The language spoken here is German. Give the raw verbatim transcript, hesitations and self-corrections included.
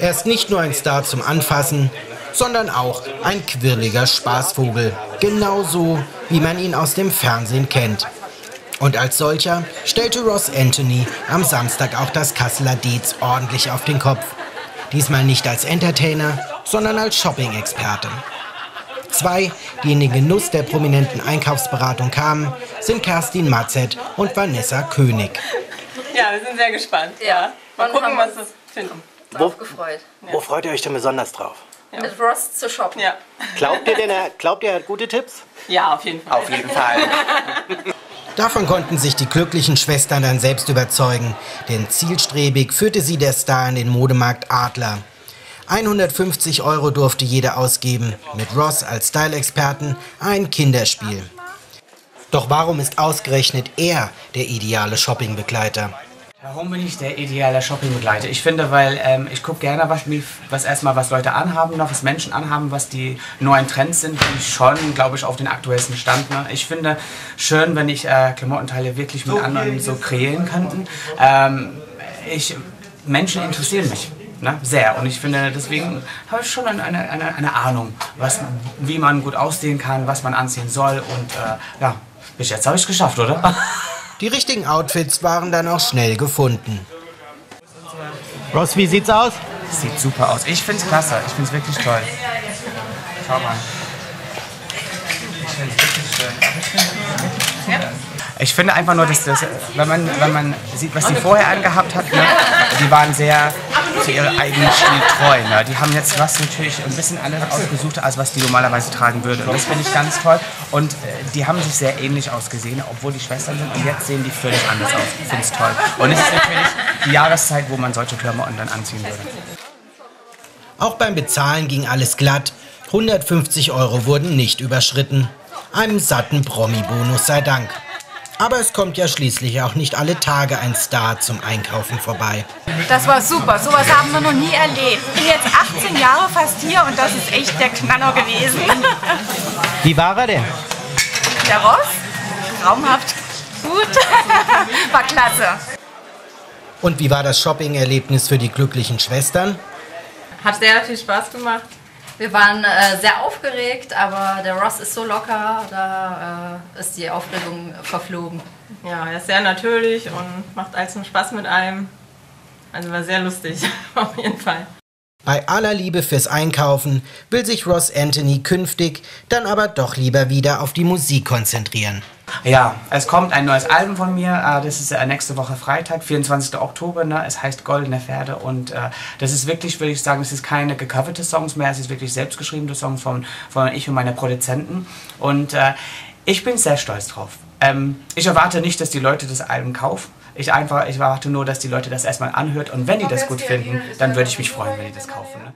Er ist nicht nur ein Star zum Anfassen, sondern auch ein quirliger Spaßvogel. Genauso, wie man ihn aus dem Fernsehen kennt. Und als solcher stellte Ross Antony am Samstag auch das Kasseler Dez ordentlich auf den Kopf. Diesmal nicht als Entertainer, sondern als Shopping-Experte. Zwei, die in den Genuss der prominenten Einkaufsberatung kamen, sind Kerstin Mazet und Vanessa König. Ja, wir sind sehr gespannt. Ja. Mal gucken, was wir finden. Wo, gefreut. Wo freut ihr euch denn besonders drauf? Ja. Mit Ross zu shoppen. Ja. Glaubt ihr denn, er, glaubt ihr, er hat gute Tipps? Ja, auf jeden Fall. Auf jeden Fall. Davon konnten sich die glücklichen Schwestern dann selbst überzeugen, denn zielstrebig führte sie der Star in den Modemarkt Adler. hundertfünfzig Euro durfte jeder ausgeben, mit Ross als Style-Experten ein Kinderspiel. Doch warum ist ausgerechnet er der ideale Shoppingbegleiter? Warum bin ich der ideale Shoppingbegleiter? Ich finde, weil ähm, ich gucke gerne, was, was erstmal was Leute anhaben, noch was Menschen anhaben, was die neuen Trends sind, die schon, glaube ich, auf den aktuellsten Stand. Ne? Ich finde schön, wenn ich äh, Klamottenteile wirklich mit anderen so kreieren könnten. Ähm, ich, Menschen interessieren mich. Ne? Sehr. Und ich finde, deswegen habe ich schon eine, eine, eine Ahnung, was, wie man gut aussehen kann, was man anziehen soll. Und äh, ja, bis jetzt habe ich es geschafft, oder? Die richtigen Outfits waren dann auch schnell gefunden. Ross, wie sieht's aus? Sieht super aus. Ich find's klasse. Ich find's wirklich toll. Schau mal. Ich find's wirklich schön. Ja. Ich finde einfach nur, dass das, wenn man, wenn man sieht, was sie vorher angehabt hat, ne, die waren sehr zu ihrem eigenen Stil treu. Ne. Die haben jetzt was natürlich ein bisschen anderes ausgesucht, als was die normalerweise tragen würde. Und das finde ich ganz toll. Und äh, die haben sich sehr ähnlich ausgesehen, obwohl die Schwestern sind. Und jetzt sehen die völlig anders aus. Ich finde es toll. Und es ist natürlich die Jahreszeit, wo man solche Klamotten dann anziehen würde. Auch beim Bezahlen ging alles glatt. hundertfünfzig Euro wurden nicht überschritten. Einem satten Promi-Bonus sei Dank. Aber es kommt ja schließlich auch nicht alle Tage ein Star zum Einkaufen vorbei. Das war super, sowas haben wir noch nie erlebt. Ich bin jetzt achtzehn Jahre fast hier und das ist echt der Knaller gewesen. Wie war er denn? Der Ross? Traumhaft. Gut. War klasse. Und wie war das Shopping-Erlebnis für die glücklichen Schwestern? Hat sehr viel Spaß gemacht. Wir waren äh, sehr aufgeregt, aber der Ross ist so locker, da äh, ist die Aufregung verflogen. Ja, er ist sehr natürlich und macht alles einen Spaß mit einem. Also war sehr lustig, auf jeden Fall. Bei aller Liebe fürs Einkaufen will sich Ross Antony künftig dann aber doch lieber wieder auf die Musik konzentrieren. Ja, es kommt ein neues Album von mir, das ist nächste Woche Freitag, vierundzwanzigster Oktober, ne? Es heißt Goldene Pferde und äh, das ist wirklich, würde ich sagen, es ist keine gecoverte Songs mehr, es ist wirklich selbstgeschriebene Songs von, von ich und meiner Produzenten und äh, ich bin sehr stolz drauf. Ähm, ich erwarte nicht, dass die Leute das Album kaufen, ich, einfach, ich erwarte nur, dass die Leute das erstmal anhört und wenn die das gut finden, dann würde ich mich freuen, wenn die das kaufen. Ne?